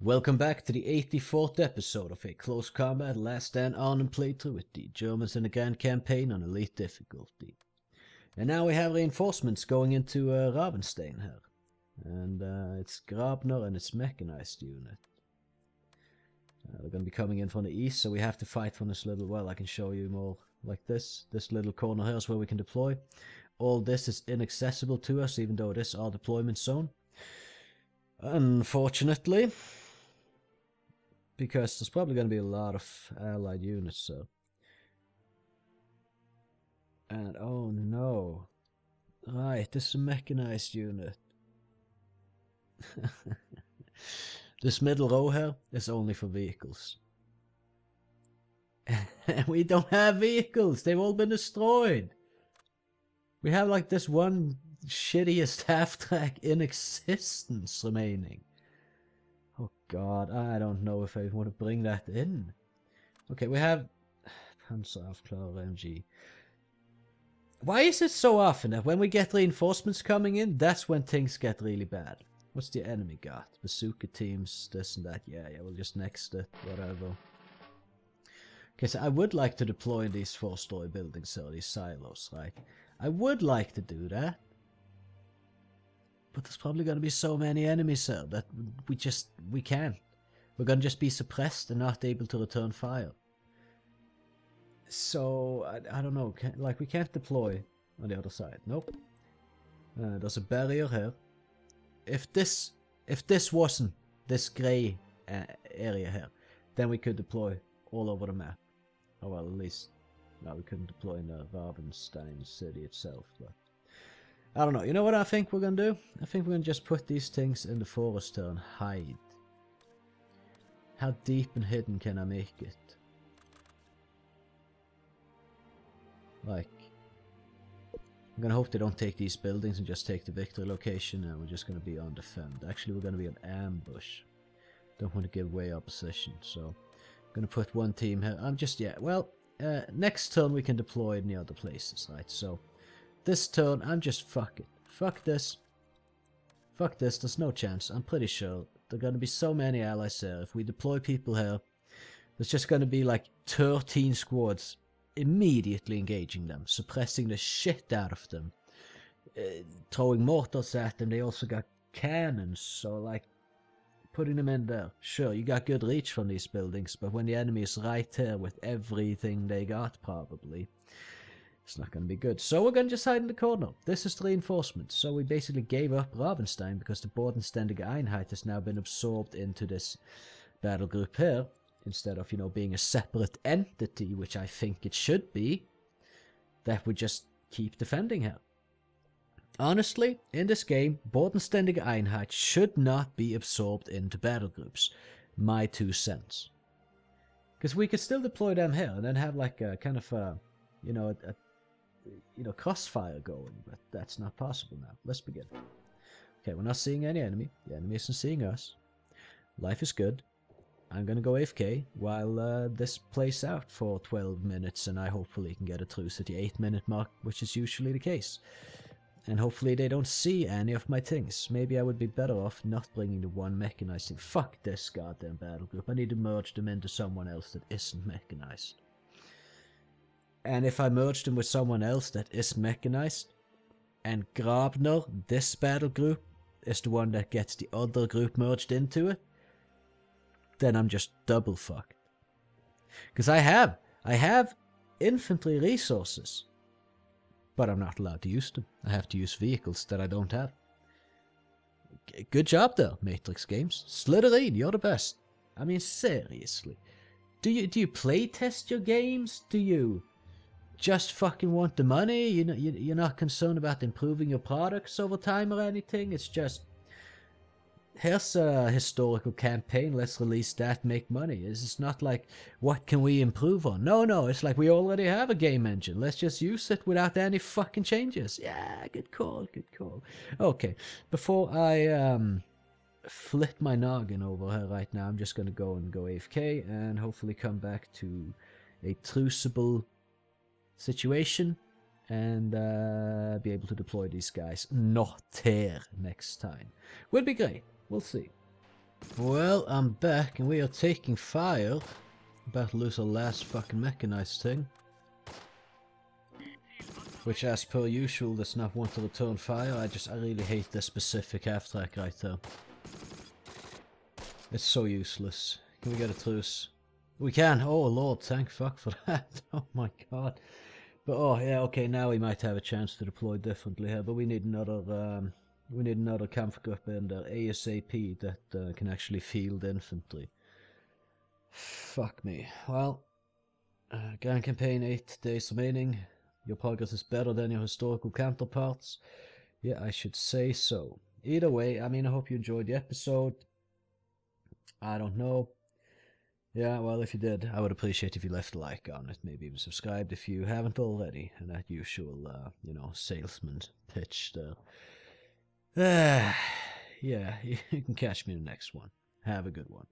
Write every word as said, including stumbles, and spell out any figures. Welcome back to the eighty-fourth episode of a Close Combat Last Stand Arnhem playthrough with the Germans in the Grand Campaign on Elite difficulty. And now we have reinforcements going into uh, Ravenstein here. And uh, it's Grabner and its mechanized unit. Uh, they're going to be coming in from the east, so we have to fight from this little, well, I can show you more like this. This little corner here is where we can deploy. All this is inaccessible to us, even though it is our deployment zone. Unfortunately. Because there's probably going to be a lot of allied units, so. And, oh no. Right, this is a mechanized unit. This middle row here is only for vehicles. We don't have vehicles! They've all been destroyed! We have like this one shittiest half-track in existence remaining. Oh god, I don't know if I want to bring that in. Okay, we have... Panzerabwehr M G. Why is it so often that when we get reinforcements coming in, that's when things get really bad? What's the enemy got? Bazooka teams, this and that. Yeah, yeah, we'll just next it, whatever. Okay, so I would like to deploy these four-story buildings or these silos, right? I would like to do that. But there's probably going to be so many enemies here that we just, we can't. We're going to just be suppressed and not able to return fire. So, I, I don't know, can, like we can't deploy on the other side. Nope. Uh, there's a barrier here. If this, if this wasn't this grey uh, area here, then we could deploy all over the map. Oh well, at least, no, we couldn't deploy in the Ravenstein city itself, but I don't know. You know what I think we're gonna do? I think we're gonna just put these things in the forest here and hide. How deep and hidden can I make it? Like, I'm gonna hope they don't take these buildings and just take the victory location, and we're just gonna be undefended. Actually, we're gonna be an ambush. Don't want to give away our position, so I'm gonna put one team here. I'm just, yeah, well, uh, next turn we can deploy in the other places, right? So, this turn, I'm just, fuck it. Fuck this. Fuck this, there's no chance. I'm pretty sure there are gonna be so many allies here. If we deploy people here, there's just gonna be like thirteen squads immediately engaging them, suppressing the shit out of them, uh, throwing mortars at them. They also got cannons, so like putting them in there, sure, you got good reach from these buildings, but when the enemy is right here with everything they got, probably it's not gonna be good. So we're gonna just hide in the corner. This is the reinforcement, so we basically gave up Ravenstein because the Bodenständige Einheit has now been absorbed into this battle group here. Instead of, you know, being a separate entity, which I think it should be, that would just keep defending her. Honestly, in this game, Bodenständige Einheit should not be absorbed into battle groups. My two cents. Because we could still deploy them here and then have like a kind of a, you know, a, a you know, crossfire going, but that's not possible now. Let's begin. Okay, we're not seeing any enemy. The enemy isn't seeing us. Life is good. I'm gonna go A F K while uh, this plays out for twelve minutes, and I hopefully can get a truce at the eight minute mark, which is usually the case. And hopefully they don't see any of my things. Maybe I would be better off not bringing the one mechanized thing. Fuck this goddamn battle group. I need to merge them into someone else that isn't mechanized. And if I merge them with someone else that isn't mechanized, and Grabner, this battle group, is the one that gets the other group merged into it, then I'm just double fucked. Because I have, I have infantry resources, but I'm not allowed to use them. I have to use vehicles that I don't have. G good job there, Matrix Games. Slitherine, you're the best. I mean, seriously. Do you do you play test your games? Do you just fucking want the money? You know, you, you're not concerned about improving your products over time or anything. It's just, here's a historical campaign, let's release that, make money. It's not like, what can we improve on? No, no, it's like we already have a game engine. Let's just use it without any fucking changes. Yeah, good call, good call. Okay, before I um, flip my noggin over here right now, I'm just going to go and go A F K and hopefully come back to a truceable situation and uh, be able to deploy these guys not here next time. Would be great. We'll see. Well, I'm back and we are taking fire. About to lose our last fucking mechanized thing. Which, as per usual, does not want to return fire. I just, I really hate this specific half-track right there. It's so useless. Can we get a truce? We can! Oh lord, thank fuck for that. Oh my god. But oh yeah, okay, now we might have a chance to deploy differently here, but we need another, um, we need another Kampfgruppe in there, ASAP, that uh, can actually field infantry. Fuck me. Well, uh, Grand Campaign, eight days remaining. Your progress is better than your historical counterparts. Yeah, I should say so. Either way, I mean, I hope you enjoyed the episode. I don't know. Yeah, well, if you did, I would appreciate if you left a like on it, maybe even subscribed if you haven't already, and that usual, uh, you know, salesman pitch there. Uh, yeah, you can catch me in the next one. Have a good one.